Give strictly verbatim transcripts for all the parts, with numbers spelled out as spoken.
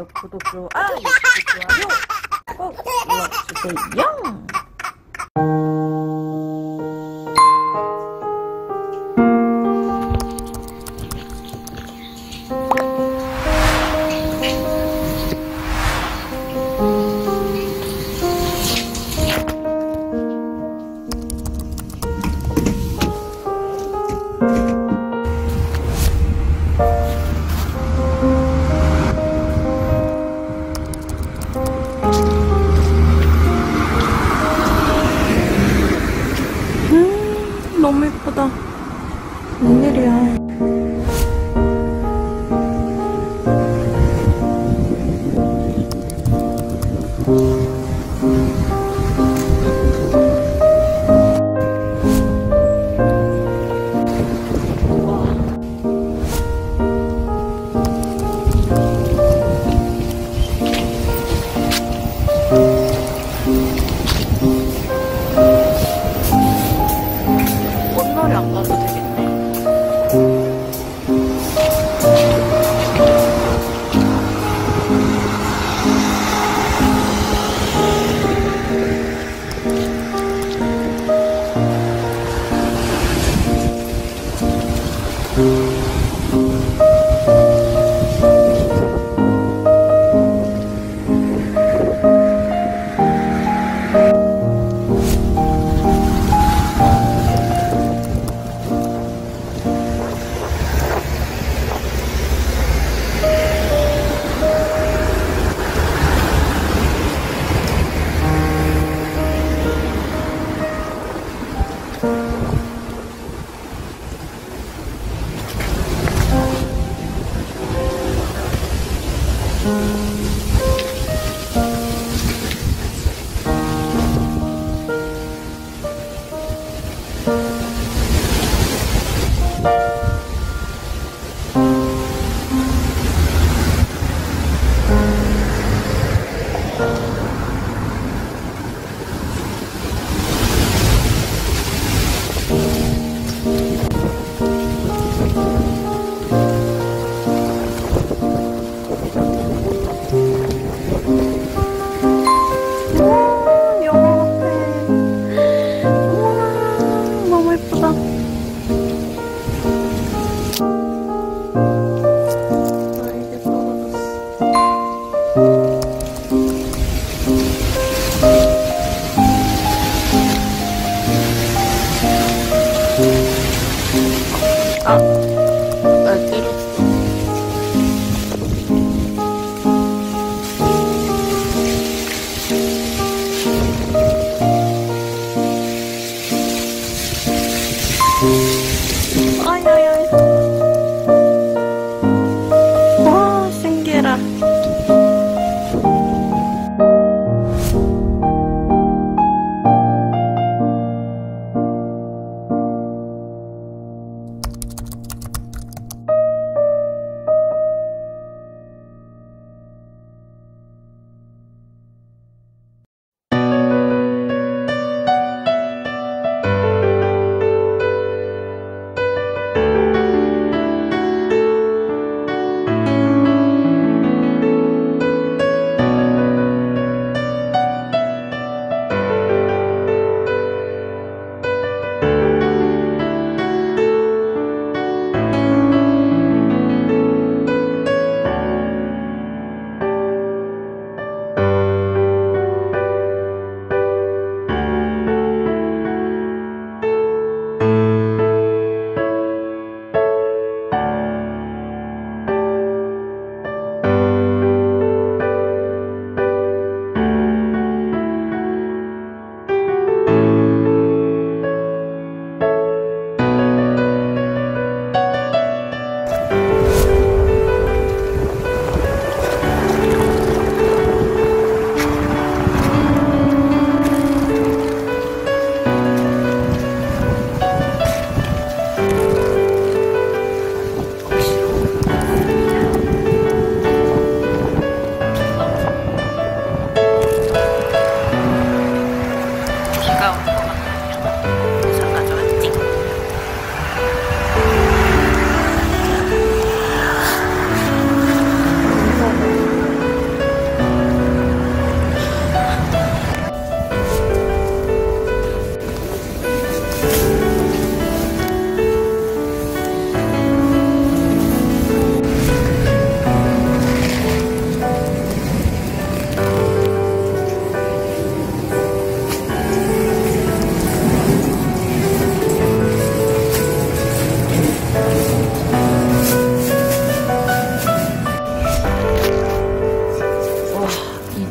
좋아요, 구독, 좋아요, 구독, 좋아요 꼭 눌러주세요. 너무 예쁘다. 웬일이야.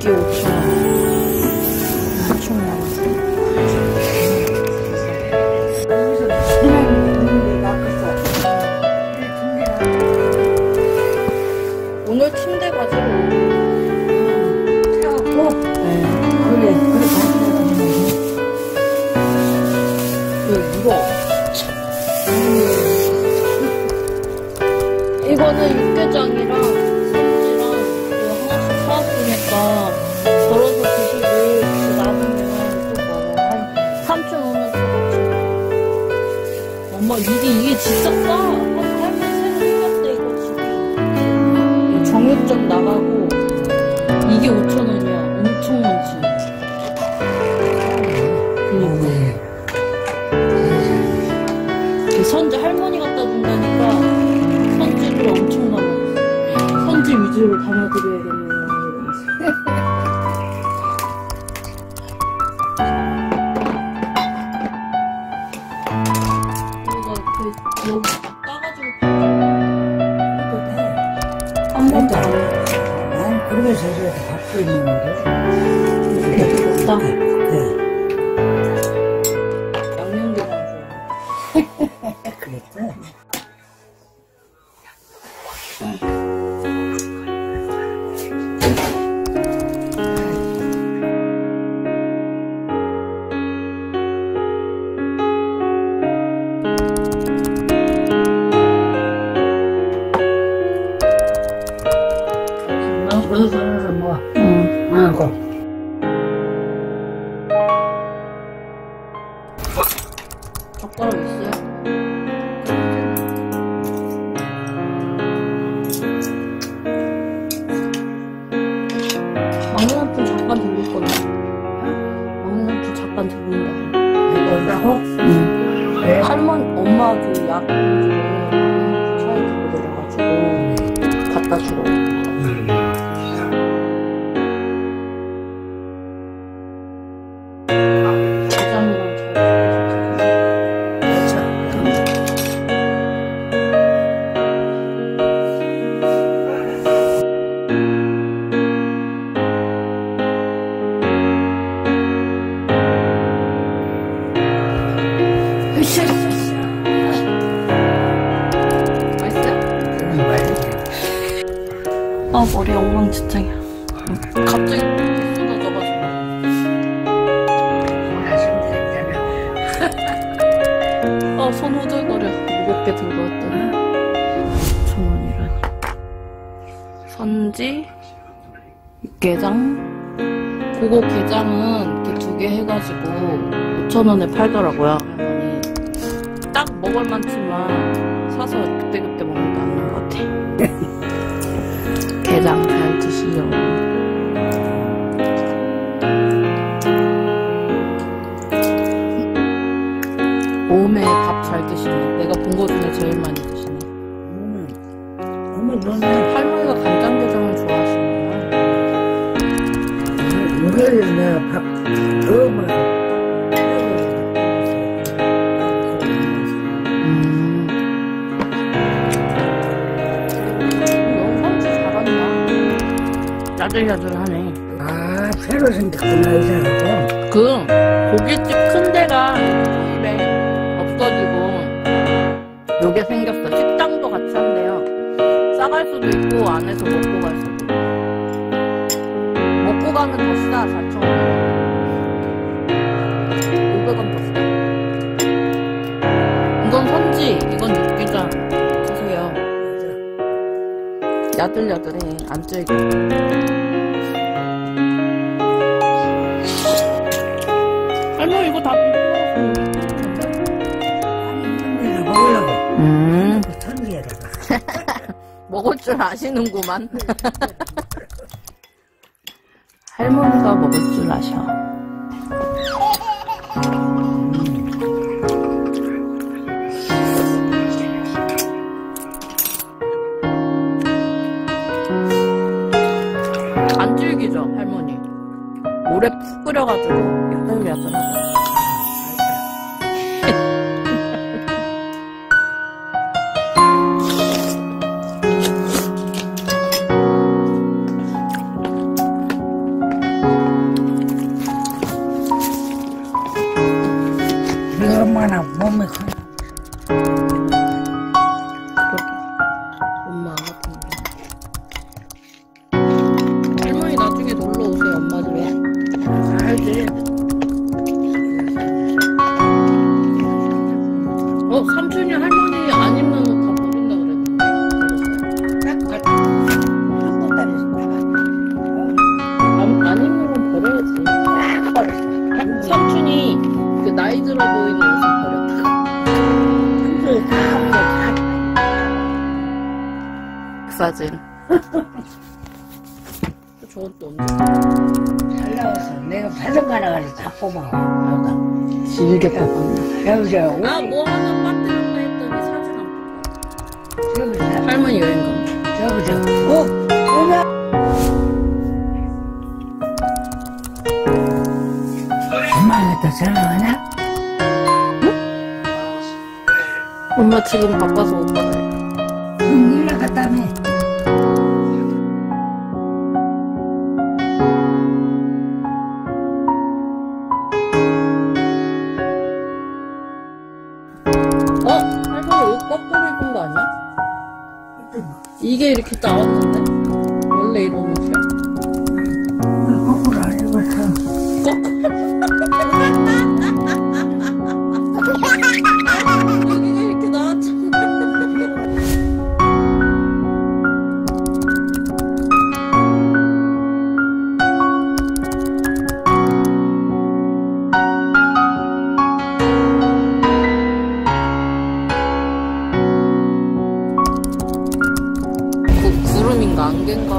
육 개월 중 총 나왔어요. 오늘 침대 가지고 태웠고. 네. 그래. 그래. 이거. 이거는 육개장이랑 소주랑 이거 하나씩 사왔으니까 덜어서 드시고 그 남으면 또 먹어. 한 삼촌 오면 또 먹지. 엄마 이게 이게 진짜 싸. 한 팔만 새로 생겼대 이거 지금. 정육점 나가고 이게 오천 원이야. 엄청 많지. 그러니까. 선지 할머니 갖다 준다니까. 엄청 남아. 선지 위주로 담아드려야겠네요. 이거 그 여기 따가지고 한 번도 안 해. 난 그러면서 이렇게 갖고 있는 건데. 없다. 네. 양념게장 좋아. 그랬어? 젓가락 있어요? 막내한테 잠깐 들릴 거네. 막내한테 잠깐 들린다. 이거라고? 응. 네. 할머니, 엄마 그 약 중에 차에 들고 내려가지고 갖다 주러. 네. 아, 머리 엉망진창이야. 갑자기 쏟아져가지고. 아, 손 호들거려. 무겁게 들고 왔더니. 오천 원이라니. 선지, 육개장. 그거 게장은 이렇게 두 개 해가지고 오천 원에 팔더라고요. 할머니. 딱 먹을 만치만 사서 그때그때 먹는 게 맞는 것 같아. 게장 잘 드시오. 오메 밥 잘 드시네. 내가 본 거 중에 제일 많이 드시네. 음. 어머, 너는 할머니가 간장게장을 좋아하시는구나. 월요일에 내가 밥 너무 많이 야들야들하네. 아, 새로 생겼구나, 이 사람도. 그, 고깃집 큰 데가 집에 없어지고, 요게 생겼어. 식당도 같이 한대요. 싸갈 수도 있고, 안에서 먹고 갈 수도 있고. 먹고 가면 더 싸, 사천 원. 오백 원 더 싸. 이건 선지, 이건 육개장. 드세요. 야들야들해. 안 찔겨. 할머니 이거 다 비벼 먹으려고. 음. 먹을 줄 아시는구만. 할머니가 먹을 줄 아셔. 안 질기죠 할머니. 오래 푹 끓여가지고. 얼마나 몸이 커요. 엄마 안 아픈데. 할머니 나중에 놀러 오세요, 엄마 집에. 알지? 어, 삼촌이 할머니 안 입는 옷 다 버린다 그랬는데. 안, 안 입는 건 버려야지. 딱 버렸어. 삼촌이 그 나이 들어 보이는 옷을 버렸다. 사진. 저건 또 언제? 잘 나왔어. 내가 배송 가나 가서 다 뽑아. 이게 뽑았나? 여보세요. 아, 뭐 하나 빠뜨렸다 했더니 사진 안 뽑아. 저기 할머니 여행 가. 저기 저기. 어? 뭐야? 엄마가 또 전화하나? 응? 엄마 지금 바빠서 못 받아. 응, 일하다 갔다며. 어? 할머니 옷 거꾸로 입은 거 아니야? 이게 이렇게 나왔는데? 원래 이런 옷이야? 거꾸로 안 입었어. 거꾸로? 여기가 이렇게 나왔잖아. 구름인가 안개인가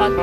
맞지?